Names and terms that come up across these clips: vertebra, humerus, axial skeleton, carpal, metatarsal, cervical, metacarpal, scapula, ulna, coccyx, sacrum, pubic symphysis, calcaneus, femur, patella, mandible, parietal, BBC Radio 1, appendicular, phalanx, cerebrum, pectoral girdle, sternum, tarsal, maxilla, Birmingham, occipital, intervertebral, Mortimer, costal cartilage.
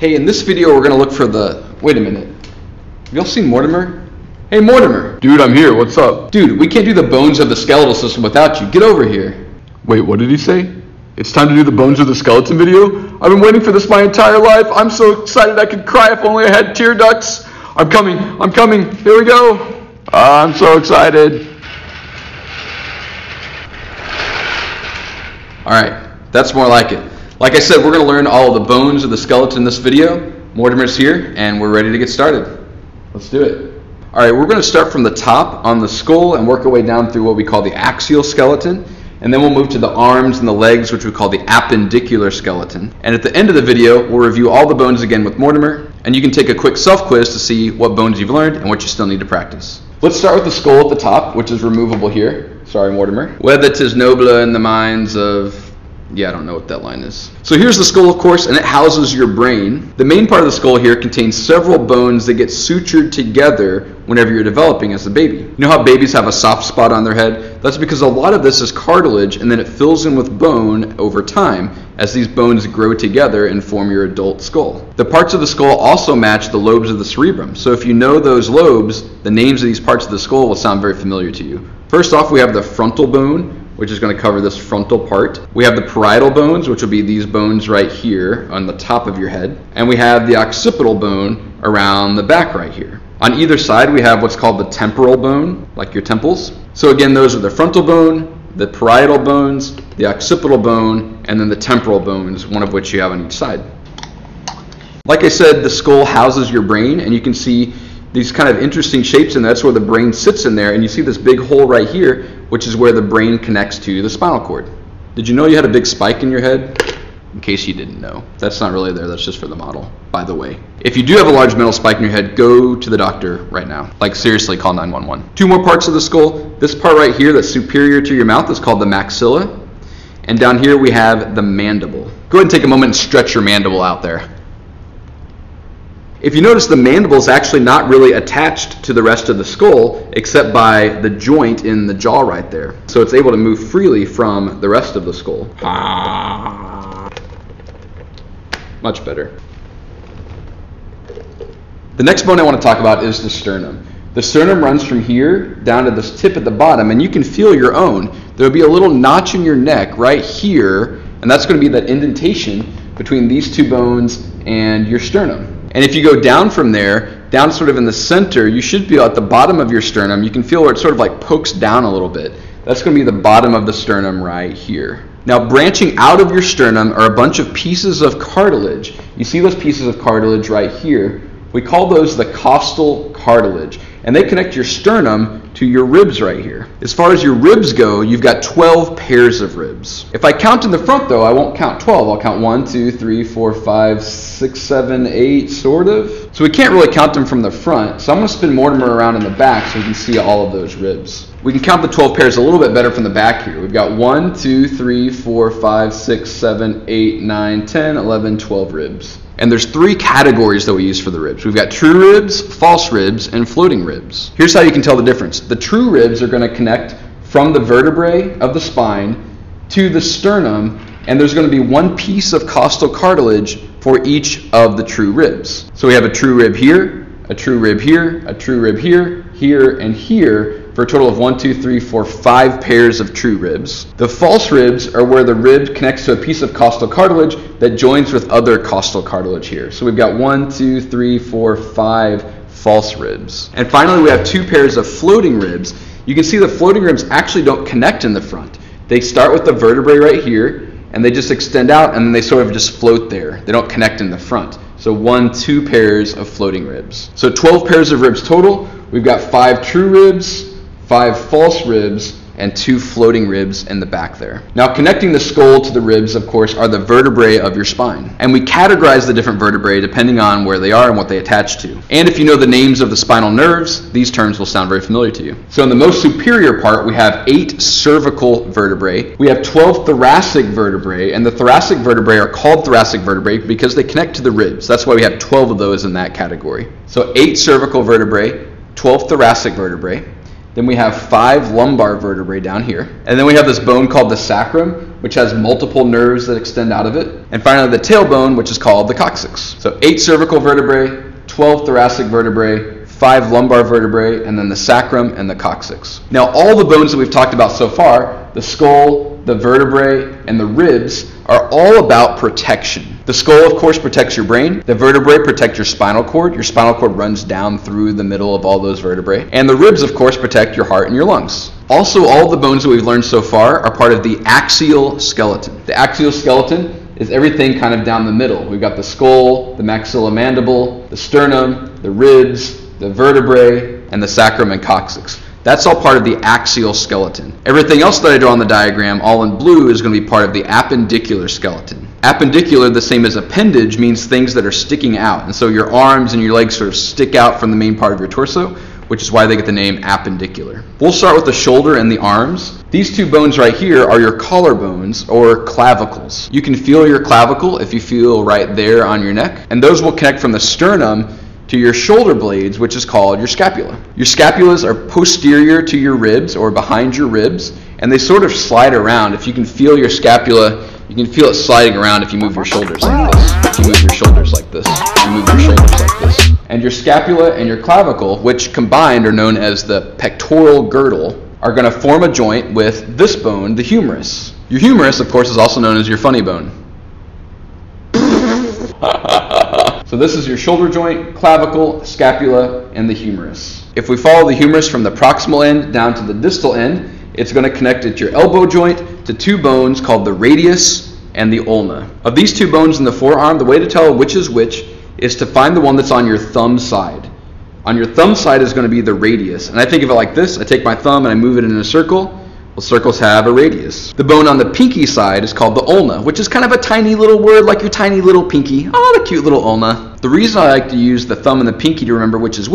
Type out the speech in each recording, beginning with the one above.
Hey, in this video we're gonna look for the... Wait a minute. Have y'all seen Mortimer? Hey, Mortimer! Dude, I'm here. What's up? Dude, we can't do the bones of the skeletal system without you. Get over here. Wait, what did he say? It's time to do the bones of the skeleton video? I've been waiting for this my entire life. I'm so excited I could cry if only I had tear ducts. I'm coming. I'm coming. Here we go. I'm so excited. Alright, that's more like it. Like I said, we're going to learn all the bones of the skeleton in this video. Mortimer's here, and we're ready to get started. Let's do it. All right, we're going to start from the top on the skull and work our way down through what we call the axial skeleton. And then we'll move to the arms and the legs, which we call the appendicular skeleton. And at the end of the video, we'll review all the bones again with Mortimer. And you can take a quick self-quiz to see what bones you've learned and what you still need to practice. Let's start with the skull at the top, which is removable here. Sorry, Mortimer. Whether 'tis nobler in the minds of... Yeah, I don't know what that line is. So here's the skull, of course, and it houses your brain. The main part of the skull here contains several bones that get sutured together whenever you're developing as a baby. You know how babies have a soft spot on their head? That's because a lot of this is cartilage, and then it fills in with bone over time as these bones grow together and form your adult skull. The parts of the skull also match the lobes of the cerebrum. So if you know those lobes, the names of these parts of the skull will sound very familiar to you. First off, we have the frontal bone, which is going to cover this frontal part. We have the parietal bones, which will be these bones right here on the top of your head. And we have the occipital bone around the back right here. On either side, we have what's called the temporal bone, like your temples. So again, those are the frontal bone, the parietal bones, the occipital bone, and then the temporal bones, one of which you have on each side. Like I said, the skull houses your brain, and you can see these kind of interesting shapes, and that's where the brain sits in there. And you see this big hole right here, which is where the brain connects to the spinal cord. Did you know you had a big spike in your head? In case you didn't know. That's not really there, that's just for the model, by the way. If you do have a large metal spike in your head, go to the doctor right now. Like seriously, call 911. Two more parts of the skull. This part right here that's superior to your mouth is called the maxilla. And down here we have the mandible. Go ahead and take a moment and stretch your mandible out there. If you notice, the mandible is actually not really attached to the rest of the skull except by the joint in the jaw right there. So it's able to move freely from the rest of the skull. Ah. Much better. The next bone I want to talk about is the sternum. The sternum runs from here down to this tip at the bottom, and you can feel your own. There'll be a little notch in your neck right here, and that's going to be that indentation between these two bones and your sternum. And if you go down from there, down sort of in the center, you should feel at the bottom of your sternum. You can feel where it sort of like pokes down a little bit. That's going to be the bottom of the sternum right here. Now, branching out of your sternum are a bunch of pieces of cartilage. You see those pieces of cartilage right here. We call those the costal cartilage, and they connect your sternum to your ribs right here. As far as your ribs go, you've got 12 pairs of ribs. If I count in the front though, I won't count 12. I'll count 1, 2, 3, 4, 5, 6, 7, 8, sort of. So we can't really count them from the front, so I'm going to spin Mortimer around in the back so we can see all of those ribs. We can count the 12 pairs a little bit better from the back here. We've got 1, 2, 3, 4, 5, 6, 7, 8, 9, 10, 11, 12 ribs. And there's three categories that we use for the ribs. We've got true ribs, false ribs, and floating ribs. Here's how you can tell the difference. The true ribs are going to connect from the vertebrae of the spine to the sternum, and there's going to be one piece of costal cartilage for each of the true ribs. So we have a true rib here, a true rib here, a true rib here, here, and here, for a total of 1, 2, 3, 4, 5 pairs of true ribs. The false ribs are where the rib connects to a piece of costal cartilage that joins with other costal cartilage here. So we've got 1, 2, 3, 4, 5 false ribs. And finally, we have two pairs of floating ribs. You can see the floating ribs actually don't connect in the front. They start with the vertebrae right here, and they just extend out, and then they sort of just float there. They don't connect in the front. So 1, 2 pairs of floating ribs. So 12 pairs of ribs total. We've got 5 true ribs, 5 false ribs, and 2 floating ribs in the back there. Now, connecting the skull to the ribs, of course, are the vertebrae of your spine. And we categorize the different vertebrae depending on where they are and what they attach to. And if you know the names of the spinal nerves, these terms will sound very familiar to you. So in the most superior part, we have 8 cervical vertebrae. We have 12 thoracic vertebrae, and the thoracic vertebrae are called thoracic vertebrae because they connect to the ribs. That's why we have 12 of those in that category. So 8 cervical vertebrae, 12 thoracic vertebrae. Then we have 5 lumbar vertebrae down here. And then we have this bone called the sacrum, which has multiple nerves that extend out of it. And finally, the tailbone, which is called the coccyx. So 8 cervical vertebrae, 12 thoracic vertebrae, 5 lumbar vertebrae, and then the sacrum and the coccyx. Now, all the bones that we've talked about so far, the skull, the vertebrae, and the ribs, are all about protection. The skull, of course, protects your brain. The vertebrae protect your spinal cord. Your spinal cord runs down through the middle of all those vertebrae. And the ribs, of course, protect your heart and your lungs. Also, all the bones that we've learned so far are part of the axial skeleton. The axial skeleton is everything kind of down the middle. We've got the skull, the maxillomandible, the sternum, the ribs, the vertebrae, and the sacrum and coccyx. That's all part of the axial skeleton. Everything else that I draw on the diagram, all in blue, is going to be part of the appendicular skeleton. Appendicular, the same as appendage, means things that are sticking out. And so your arms and your legs sort of stick out from the main part of your torso, which is why they get the name appendicular. We'll start with the shoulder and the arms. These two bones right here are your collarbones, or clavicles. You can feel your clavicle if you feel right there on your neck. And those will connect from the sternum to your shoulder blades, which is called your scapula. Your scapulas are posterior to your ribs, or behind your ribs, and they sort of slide around. If you can feel your scapula, you can feel it sliding around if you move your shoulders like this, if you move your shoulders like this, if you move your shoulders like this. And your scapula and your clavicle, which combined are known as the pectoral girdle, are going to form a joint with this bone, the humerus. Your humerus, of course, is also known as your funny bone. So this is your shoulder joint, clavicle, scapula, and the humerus. If we follow the humerus from the proximal end down to the distal end, it's going to connect at your elbow joint to 2 bones called the radius and the ulna. Of these 2 bones in the forearm, the way to tell which is which is to find the one that's on your thumb side. On your thumb side is going to be the radius. And I think of it like this. I take my thumb and I move it in a circle. Well, circles have a radius. The bone on the pinky side is called the ulna, which is kind of a tiny little word, like your tiny little pinky. Oh, the cute little ulna. The reason I like to use the thumb and the pinky to remember which is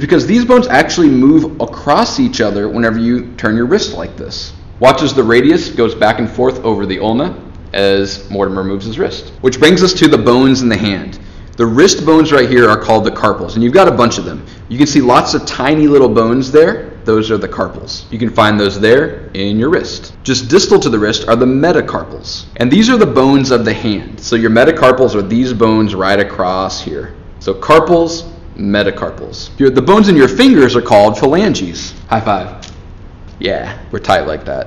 because these bones actually move across each other whenever you turn your wrist like this. Watch as the radius goes back and forth over the ulna as Mortimer moves his wrist. Which brings us to the bones in the hand. The wrist bones right here are called the carpals, and you've got a bunch of them. You can see lots of tiny little bones there. Those are the carpals. You can find those there in your wrist. Just distal to the wrist are the metacarpals. And these are the bones of the hand. So your metacarpals are these bones right across here. So carpals, metacarpals. The bones in your fingers are called phalanges. High five. Yeah, we're tight like that.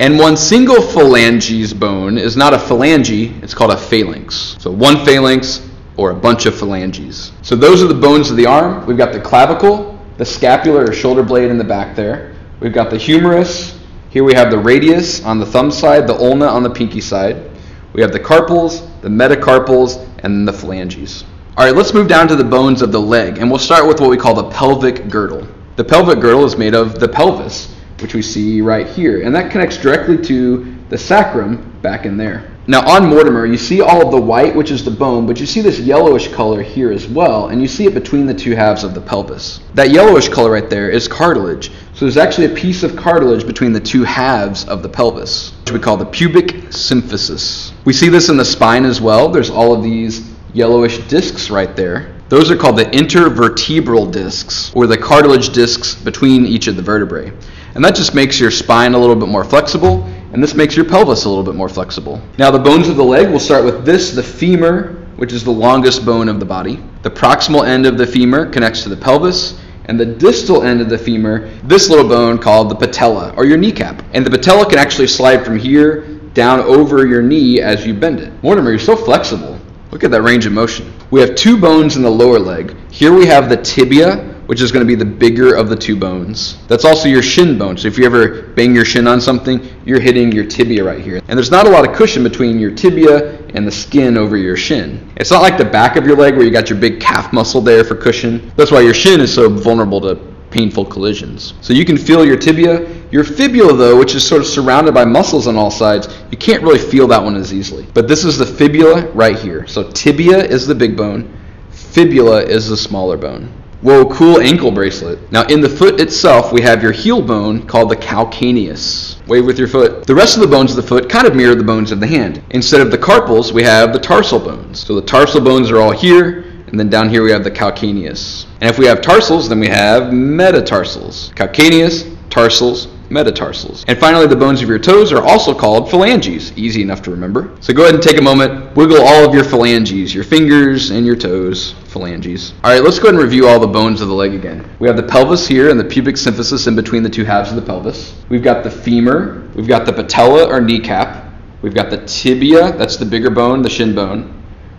And one single phalanges bone is not a phalange, it's called a phalanx. So one phalanx or a bunch of phalanges. So those are the bones of the arm. We've got the clavicle, the scapular or shoulder blade in the back there. We've got the humerus. Here we have the radius on the thumb side, the ulna on the pinky side. We have the carpals, the metacarpals, and the phalanges. All right, let's move down to the bones of the leg, and we'll start with what we call the pelvic girdle. The pelvic girdle is made of the pelvis, which we see right here, and that connects directly to the sacrum back in there. Now on Mortimer, you see all of the white, which is the bone, but you see this yellowish color here as well, and you see it between the 2 halves of the pelvis. That yellowish color right there is cartilage. So there's actually a piece of cartilage between the 2 halves of the pelvis, which we call the pubic symphysis. We see this in the spine as well. There's all of these yellowish discs right there. Those are called the intervertebral discs, or the cartilage discs between each of the vertebrae. And that just makes your spine a little bit more flexible, and this makes your pelvis a little bit more flexible. Now the bones of the leg, we'll start with this, the femur, which is the longest bone of the body. The proximal end of the femur connects to the pelvis, and the distal end of the femur, this little bone called the patella, or your kneecap. And the patella can actually slide from here down over your knee as you bend it. Mortimer, you're so flexible. Look at that range of motion. We have 2 bones in the lower leg. Here we have the tibia, which is going to be the bigger of the 2 bones. That's also your shin bone. So if you ever bang your shin on something, you're hitting your tibia right here. And there's not a lot of cushion between your tibia and the skin over your shin. It's not like the back of your leg where you got your big calf muscle there for cushion. That's why your shin is so vulnerable to painful collisions. So you can feel your tibia. Your fibula, though, which is sort of surrounded by muscles on all sides, you can't really feel that one as easily. But this is the fibula right here. So tibia is the big bone. Fibula is the smaller bone. Whoa, cool ankle bracelet. Now in the foot itself, we have your heel bone called the calcaneus. Wave with your foot. The rest of the bones of the foot kind of mirror the bones of the hand. Instead of the carpals, we have the tarsal bones. So the tarsal bones are all here. And then down here we have the calcaneus. And if we have tarsals, then we have metatarsals. Calcaneus, tarsals, metatarsals. And finally, the bones of your toes are also called phalanges. Easy enough to remember. So go ahead and take a moment, wiggle all of your phalanges, your fingers and your toes, phalanges. All right, let's go ahead and review all the bones of the leg again. We have the pelvis here and the pubic symphysis in between the two halves of the pelvis. We've got the femur. We've got the patella or kneecap. We've got the tibia, that's the bigger bone, the shin bone.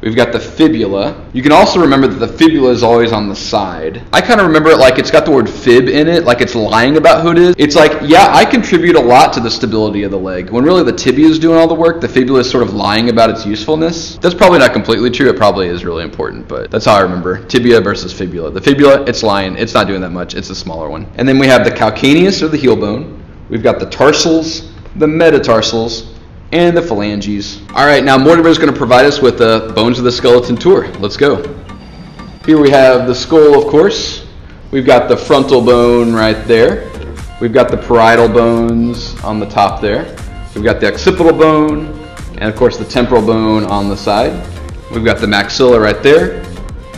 We've got the fibula. You can also remember that the fibula is always on the side. I kind of remember it like it's got the word fib in it, like it's lying about who it is. It's like, yeah, I contribute a lot to the stability of the leg, when really the tibia is doing all the work, the fibula is sort of lying about its usefulness. That's probably not completely true. It probably is really important, but that's how I remember. Tibia versus fibula. The fibula, it's lying. It's not doing that much. It's the smaller one. And then we have the calcaneus or the heel bone. We've got the tarsals, the metatarsals, and the phalanges. All right, now Mortimer is going to provide us with the bones of the skeleton tour. Let's go. Here we have the skull, of course. We've got the frontal bone right there. We've got the parietal bones on the top there. We've got the occipital bone, and of course the temporal bone on the side. We've got the maxilla right there,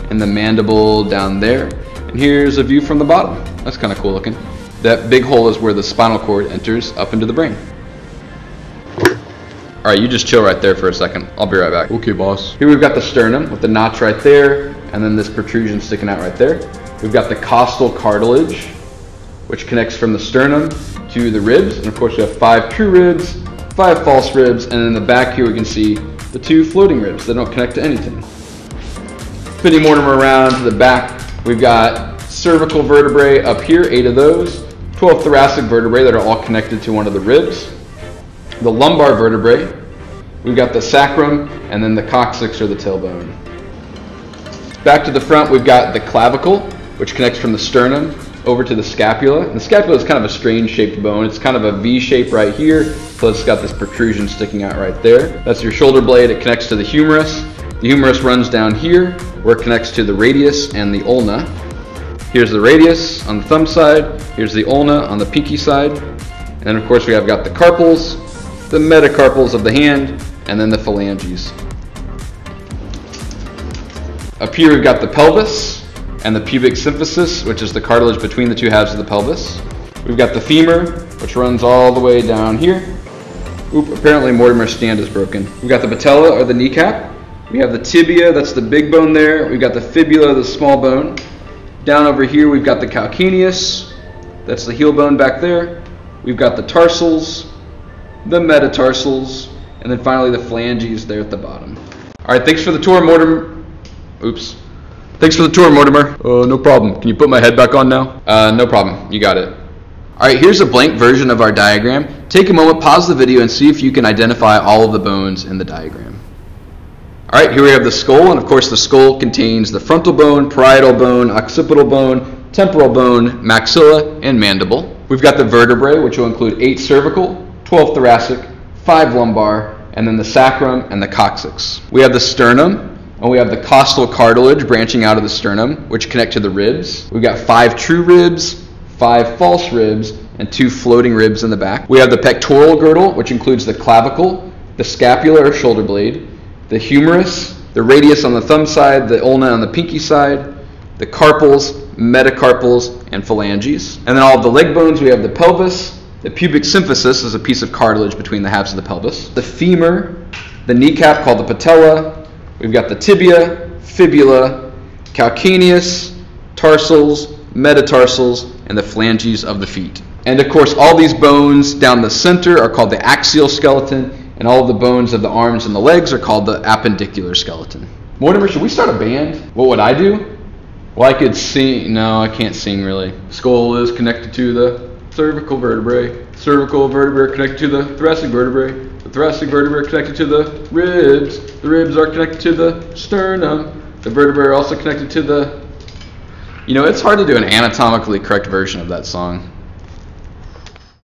and the mandible down there. And here's a view from the bottom. That's kind of cool looking. That big hole is where the spinal cord enters up into the brain. All right, you just chill right there for a second. I'll be right back. Okay, boss. Here we've got the sternum with the notch right there, and then this protrusion sticking out right there. We've got the costal cartilage, which connects from the sternum to the ribs. And of course, we have 5 true ribs, 5 false ribs, and in the back here, we can see the 2 floating ribs. They don't connect to anything. Spinning Mortimer around to the back, we've got cervical vertebrae up here, 8 of those, 12 thoracic vertebrae that are all connected to one of the ribs. The lumbar vertebrae, we've got the sacrum, and then the coccyx or the tailbone. Back to the front, we've got the clavicle, which connects from the sternum over to the scapula. And the scapula is kind of a strange shaped bone. It's kind of a V shape right here, plus it's got this protrusion sticking out right there. That's your shoulder blade. It connects to the humerus. The humerus runs down here, where it connects to the radius and the ulna. Here's the radius on the thumb side. Here's the ulna on the pinky side. And then of course we have got the carpals, the metacarpals of the hand, and then the phalanges. Up here we've got the pelvis and the pubic symphysis, which is the cartilage between the two halves of the pelvis. We've got the femur, which runs all the way down here. Oop, apparently Mortimer's stand is broken. We've got the patella or the kneecap. We have the tibia, that's the big bone there. We've got the fibula, the small bone. Down over here we've got the calcaneus, that's the heel bone back there. We've got the tarsals, the metatarsals, and then finally the phalanges there at the bottom. All right, thanks for the tour, Mortimer. Oops. Thanks for the tour, Mortimer. No problem. Can you put my head back on now? No problem. You got it. All right, here's a blank version of our diagram. Take a moment, pause the video, and see if you can identify all of the bones in the diagram. All right, here we have the skull, and of course the skull contains the frontal bone, parietal bone, occipital bone, temporal bone, maxilla, and mandible. We've got the vertebrae, which will include 8 cervical, 12 thoracic, 5 lumbar, and then the sacrum and the coccyx. We have the sternum, and we have the costal cartilage branching out of the sternum, which connect to the ribs. We've got 5 true ribs, 5 false ribs, and 2 floating ribs in the back. We have the pectoral girdle, which includes the clavicle, the scapula or shoulder blade, the humerus, the radius on the thumb side, the ulna on the pinky side, the carpals, metacarpals, and phalanges. And then all of the leg bones, we have the pelvis. The pubic symphysis is a piece of cartilage between the halves of the pelvis. The femur, the kneecap called the patella. We've got the tibia, fibula, calcaneus, tarsals, metatarsals, and the phalanges of the feet. And of course, all these bones down the center are called the axial skeleton, and all of the bones of the arms and the legs are called the appendicular skeleton. Mortimer, should we start a band? What would I do? Well, I could sing. No, I can't sing really. Skull is connected to the cervical vertebrae. Cervical vertebrae connected to the thoracic vertebrae. The thoracic vertebrae connected to the ribs. The ribs are connected to the sternum. The vertebrae are also connected to the... You know, it's hard to do an anatomically correct version of that song.